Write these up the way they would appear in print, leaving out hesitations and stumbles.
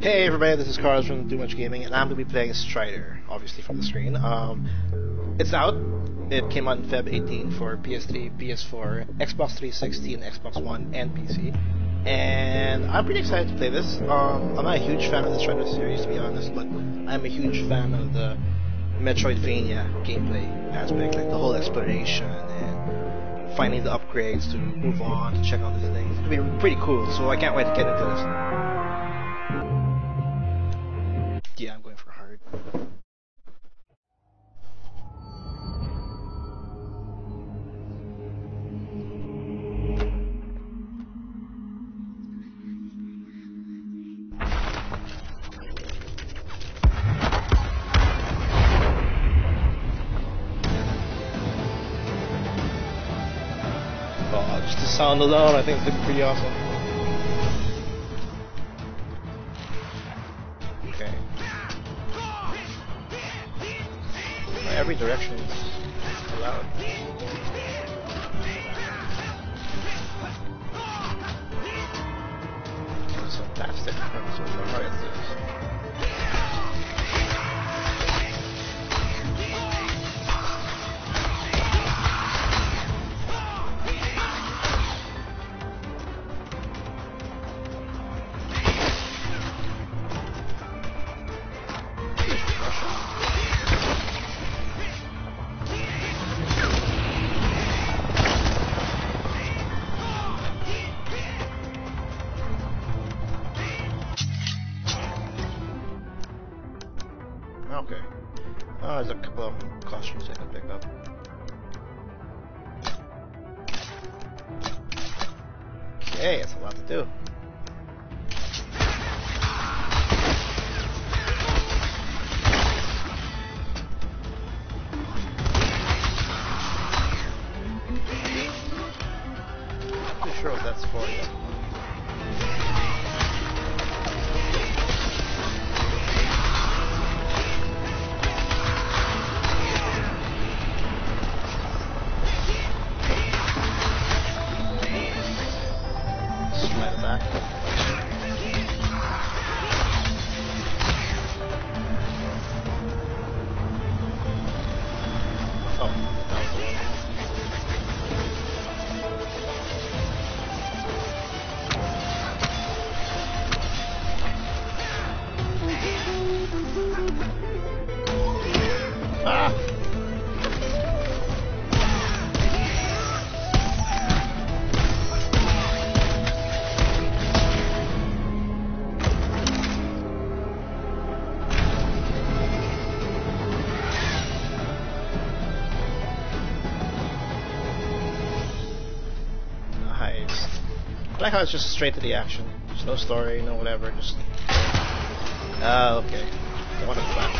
Hey everybody, this is Carlos from Too Much Gaming, and I'm going to be playing Strider, obviously from the screen. It's out. It came out in Feb 18 for PS3, PS4, Xbox 360, and Xbox One, and PC. And I'm pretty excited to play this. I'm not a huge fan of the Strider series, to be honest, but I'm a huge fan of the Metroidvania gameplay aspect, like the whole exploration and finding the upgrades to move on, to check out these things. It'll be pretty cool, so I can't wait to get into this. Yeah, I'm going for hard. Oh, just the sound alone, I think it's looking pretty awesome. Every direction is allowed. It's fantastic. Okay. Oh, there's a couple of costumes I can pick up. Okay, that's a lot to do. I'm not sure what that's for yet. I like how it's just straight to the action. There's no story, no whatever, just... okay. I want to go back.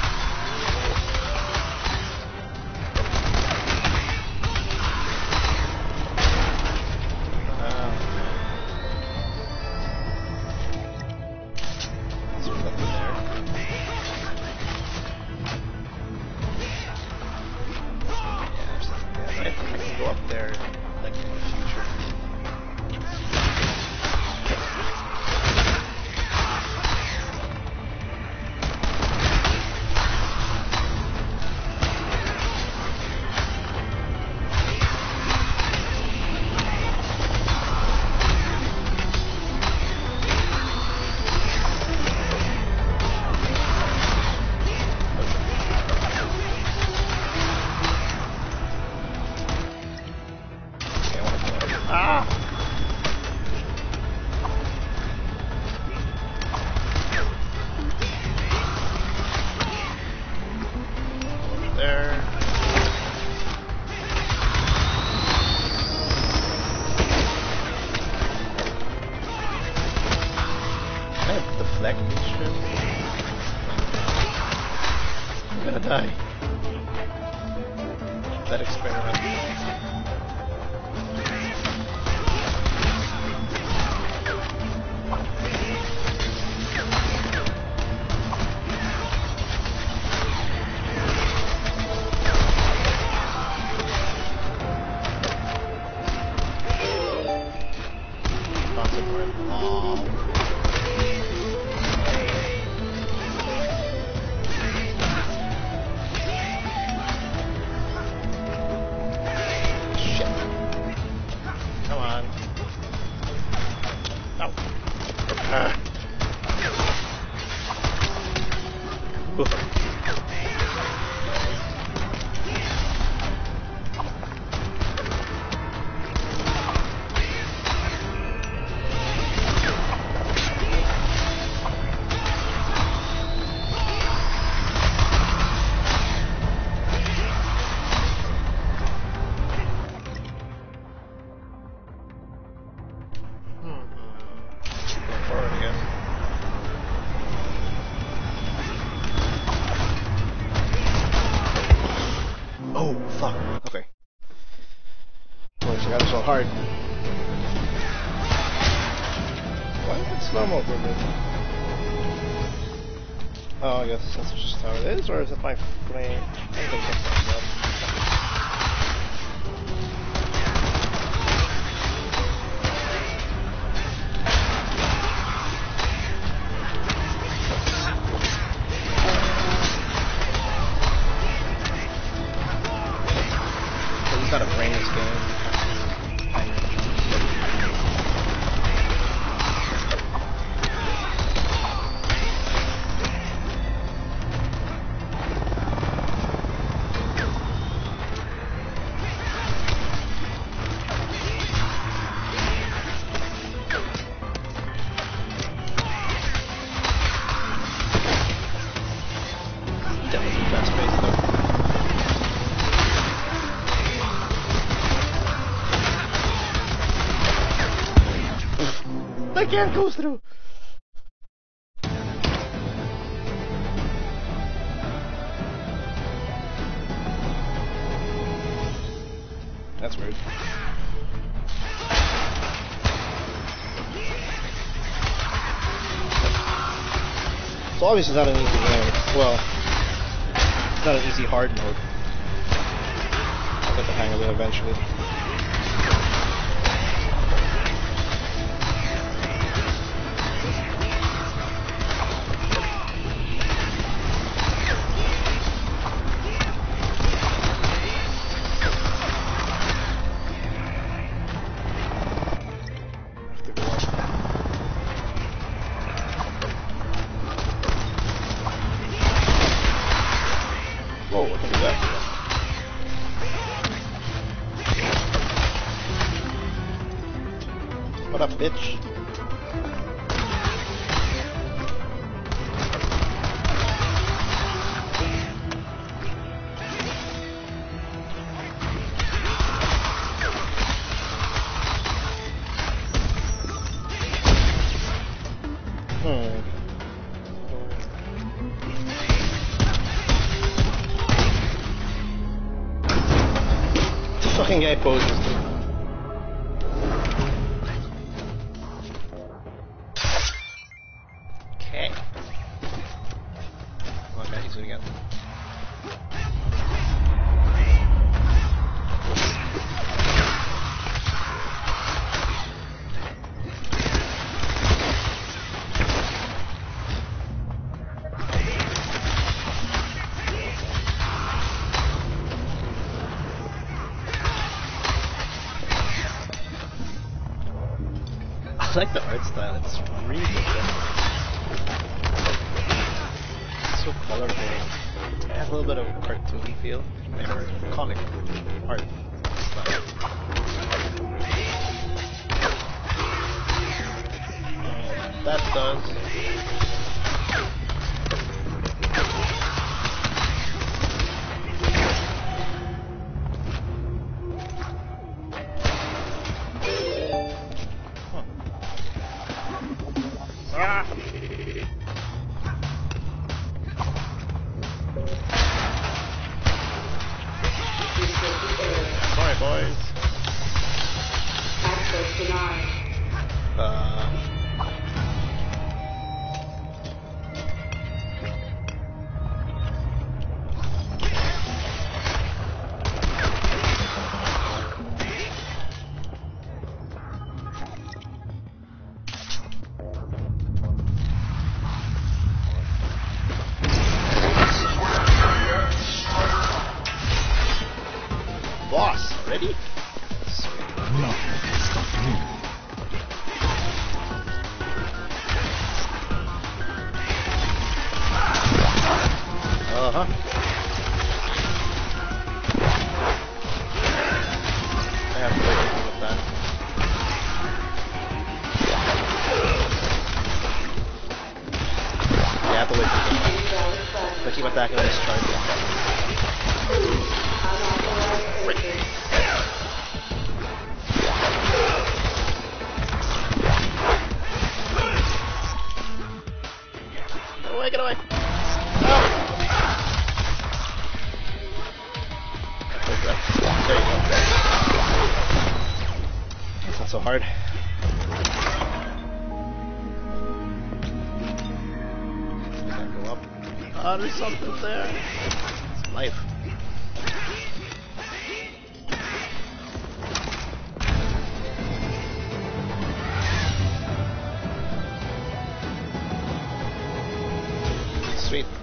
I'm gonna die. That experiment. Or is it my flame? I can't go through. That's weird. So obviously it's not an easy game. Well, it's not an easy hard mode. I'll get the hang of it eventually. Bitch. The fucking guy poses. I like the art style, it's really good. It's so colorful. It has a little bit of a cartoony feel. Or comic art style. And that does. I have to play people with that. Yeah, I have to wait. So keep attacking on this charge. Great. Get away! Oh. There you go. That's not so hard. Does that go up? Oh, there's something there. It's life. Sweet.